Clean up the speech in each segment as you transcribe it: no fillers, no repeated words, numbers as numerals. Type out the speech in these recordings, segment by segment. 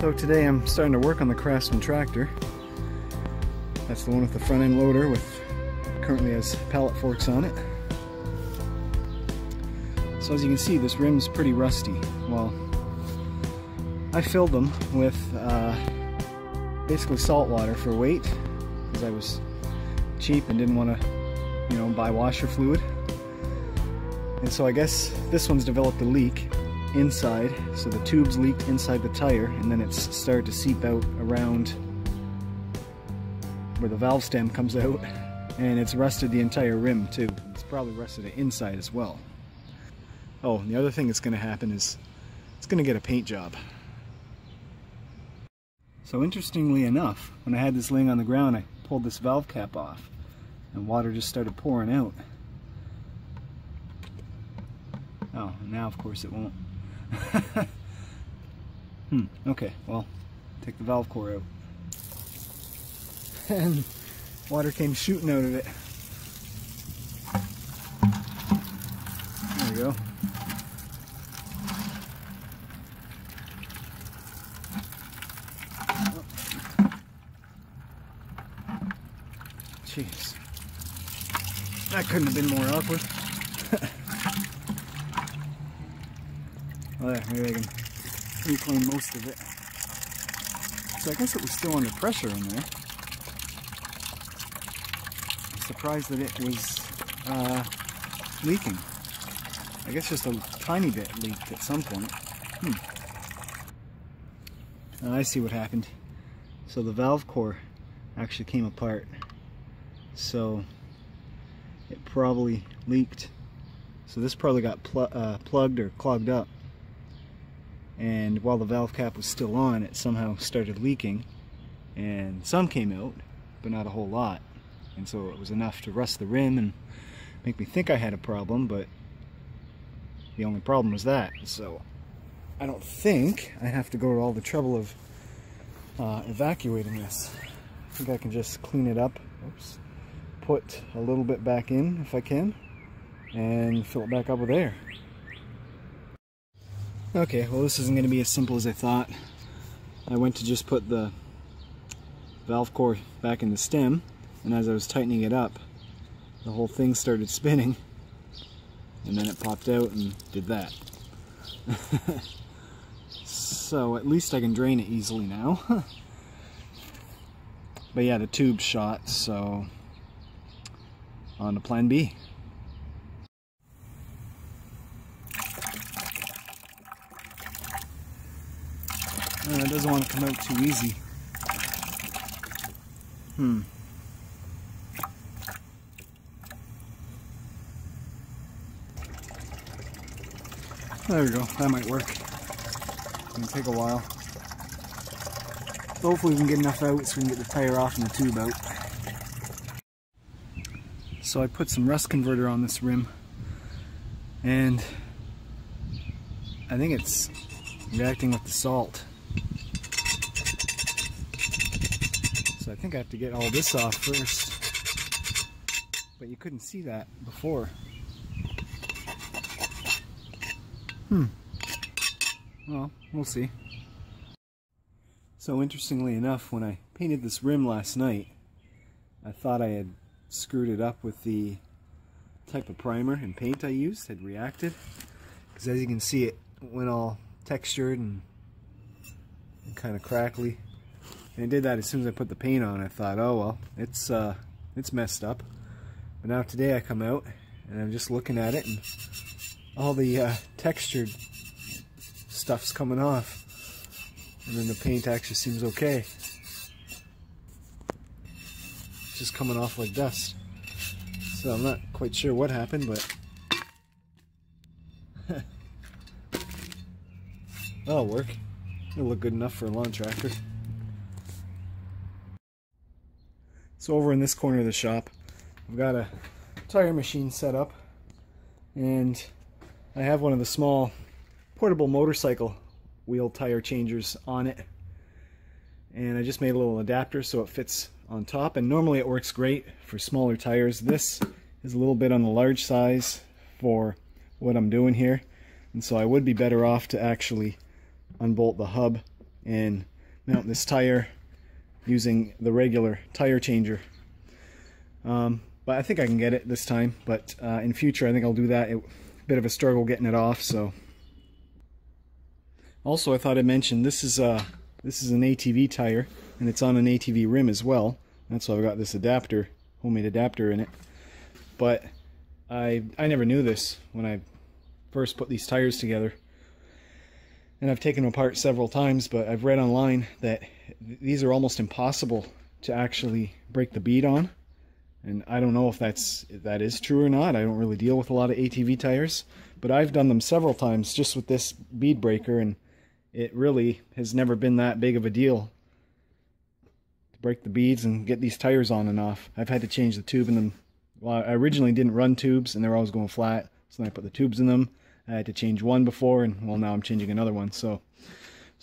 So today I'm starting to work on the Craftsman tractor. That's the one with the front end loader with currently has pallet forks on it. So as you can see, this rim's pretty rusty. Well, I filled them with basically salt water for weight because I was cheap and didn't want to, you know, buy washer fluid. And so I guess this one's developed a leak inside, so the tubes leaked inside the tire, and then it's started to seep out around where the valve stem comes out, and it's rusted the entire rim too. It's probably rusted the inside as well. Oh, and the other thing that's going to happen is it's going to get a paint job. So interestingly enough, when I had this laying on the ground, I pulled this valve cap off, and water just started pouring out. Oh, now of course it won't. Okay, well, take the valve core out. And water came shooting out of it. There we go. Oh. Jeez. That couldn't have been more awkward. Well, maybe I can reclaim most of it. So I guess it was still under pressure in there. I'm surprised that it was leaking. I guess just a tiny bit leaked at some point. I see what happened. So the valve core actually came apart. So it probably leaked. So this probably got plugged or clogged up. And while the valve cap was still on, it somehow started leaking, and some came out, but not a whole lot. And so it was enough to rust the rim and make me think I had a problem, but the only problem was that. So I don't think I have to go to all the trouble of evacuating this. I think I can just clean it up, oops, put a little bit back in if I can, and fill it back up with air. Okay, well, this isn't going to be as simple as I thought. I went to just put the valve core back in the stem, and as I was tightening it up, the whole thing started spinning, and then it popped out and did that. So at least I can drain it easily now. But yeah, the tube shot, so on to plan B. It doesn't want to come out too easy. There we go. That might work. It's going to take a while. So hopefully we can get enough out so we can get the tire off and the tube out. So I put some rust converter on this rim, and I think it's reacting with the salt. So I think I have to get all this off first, but you couldn't see that before. Well, we'll see. So interestingly enough, when I painted this rim last night, I thought I had screwed it up with the type of primer and paint I used, had reacted, because as you can see, it went all textured and kind of crackly. And it did that as soon as I put the paint on. I thought, oh well, it's messed up. But now today I come out and I'm just looking at it, and all the textured stuff's coming off. And then the paint actually seems okay. It's just coming off like dust. So I'm not quite sure what happened, but that'll work. It'll look good enough for a lawn tractor. So over in this corner of the shop, I've got a tire machine set up, and I have one of the small portable motorcycle wheel tire changers on it, and I just made a little adapter so it fits on top, and normally it works great for smaller tires. This is a little bit on the large size for what I'm doing here, and so I would be better off to actually unbolt the hub and mount this tire using the regular tire changer. But I think I can get it this time, but in future I think I'll do that. It's a bit of a struggle getting it off. So also I thought I'd mention this is an ATV tire, and it's on an ATV rim as well. That's why I've got this adapter, homemade adapter in it. But I never knew this when I first put these tires together, and I've taken them apart several times, but I've read online that these are almost impossible to actually break the bead on. And I don't know if that is true or not. I don't really deal with a lot of ATV tires, but I've done them several times just with this bead breaker, and it really has never been that big of a deal to break the beads and get these tires on and off. I've had to change the tube in them. Well, I originally didn't run tubes, and they were always going flat, so then I put the tubes in them. I had to change one before, and well, now I'm changing another one. So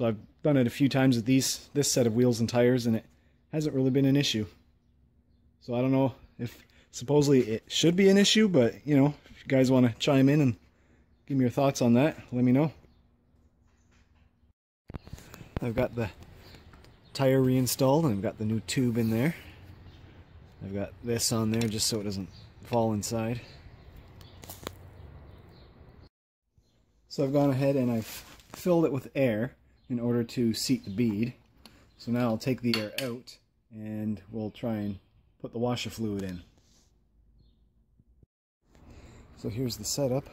I've done it a few times with this set of wheels and tires, and it hasn't really been an issue. So I don't know if supposedly it should be an issue, but you know, if you guys want to chime in and give me your thoughts on that, let me know. I've got the tire reinstalled, and I've got the new tube in there. I've got this on there just so it doesn't fall inside. So I've gone ahead and I've filled it with air in order to seat the bead. So now I'll take the air out and we'll try and put the washer fluid in. So here's the setup.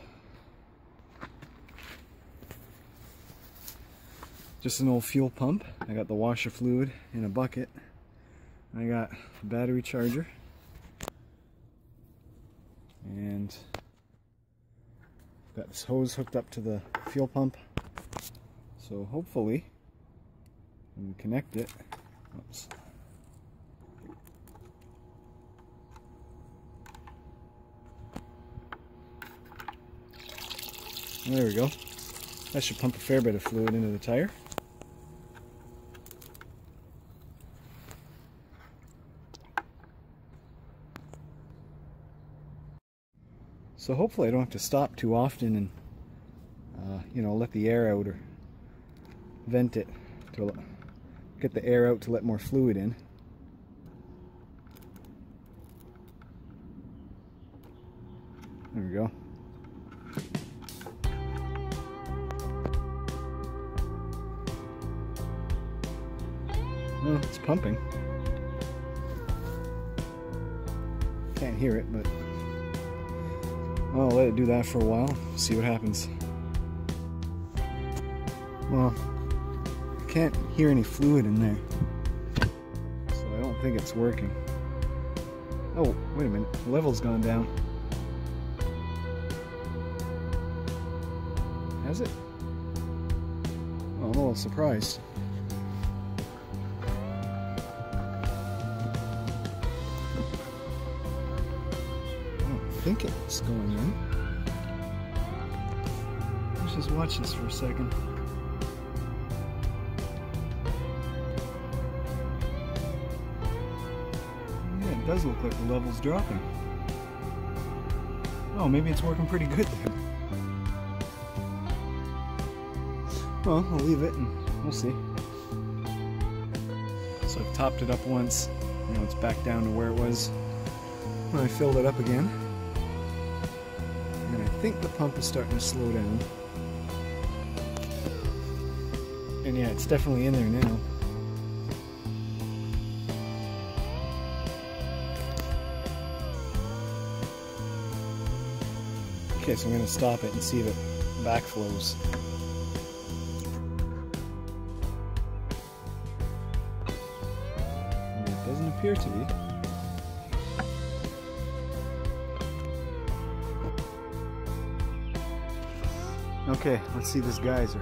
Just an old fuel pump. I got the washer fluid in a bucket. I got a battery charger and I've got this hose hooked up to the fuel pump. So hopefully when we connect it, oops, there we go. That should pump a fair bit of fluid into the tire. So hopefully I don't have to stop too often and you know, let the air out or vent it to get the air out to let more fluid in. There we go. Well, it's pumping. Can't hear it, but I'll let it do that for a while, see what happens. Well, I can't hear any fluid in there, so I don't think it's working. Oh, wait a minute, the level's gone down. Has it? Oh, I'm a little surprised. I think it's going in. Let's just watch this for a second. Yeah, it does look like the level's dropping. Oh, maybe it's working pretty good then. Well, I'll leave it and we'll see. So I've topped it up once. Now it's back down to where it was when I filled it up again. I think the pump is starting to slow down, and yeah, it's definitely in there now. Okay, so I'm going to stop it and see if it backflows. And it doesn't appear to be. Okay, let's see this geyser.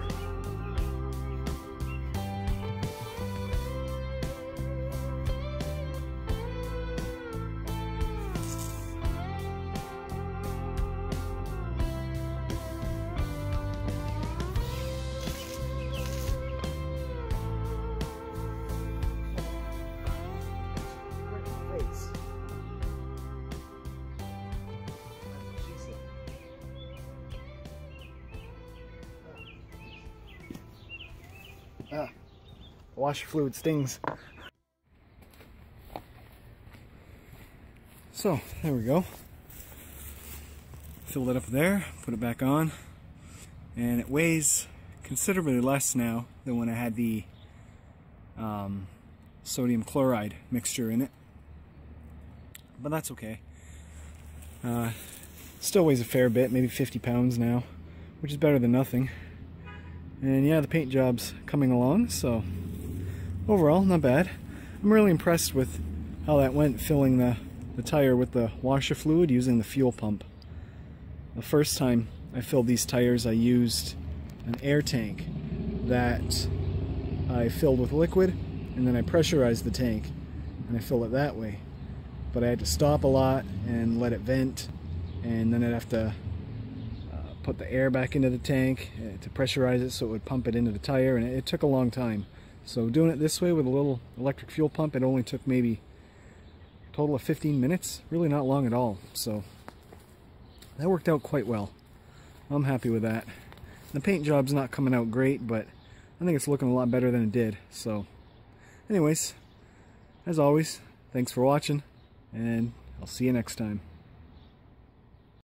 Washer fluid stings. So there we go. Fill that up there, put it back on, and it weighs considerably less now than when I had the sodium chloride mixture in it, but that's okay. Still weighs a fair bit, maybe 50 pounds now, which is better than nothing. And yeah, the paint job's coming along, so overall not bad. I'm really impressed with how that went, filling the tire with the washer fluid using the fuel pump. The first time I filled these tires, I used an air tank that I filled with liquid, and then I pressurized the tank and I filled it that way. But I had to stop a lot and let it vent, and then I'd have to put the air back into the tank to pressurize it so it would pump it into the tire, and it took a long time. So doing it this way with a little electric fuel pump, it only took maybe a total of 15 minutes, really not long at all. So that worked out quite well. I'm happy with that. The paint job's not coming out great, but I think it's looking a lot better than it did. So anyways, as always, thanks for watching, and I'll see you next time.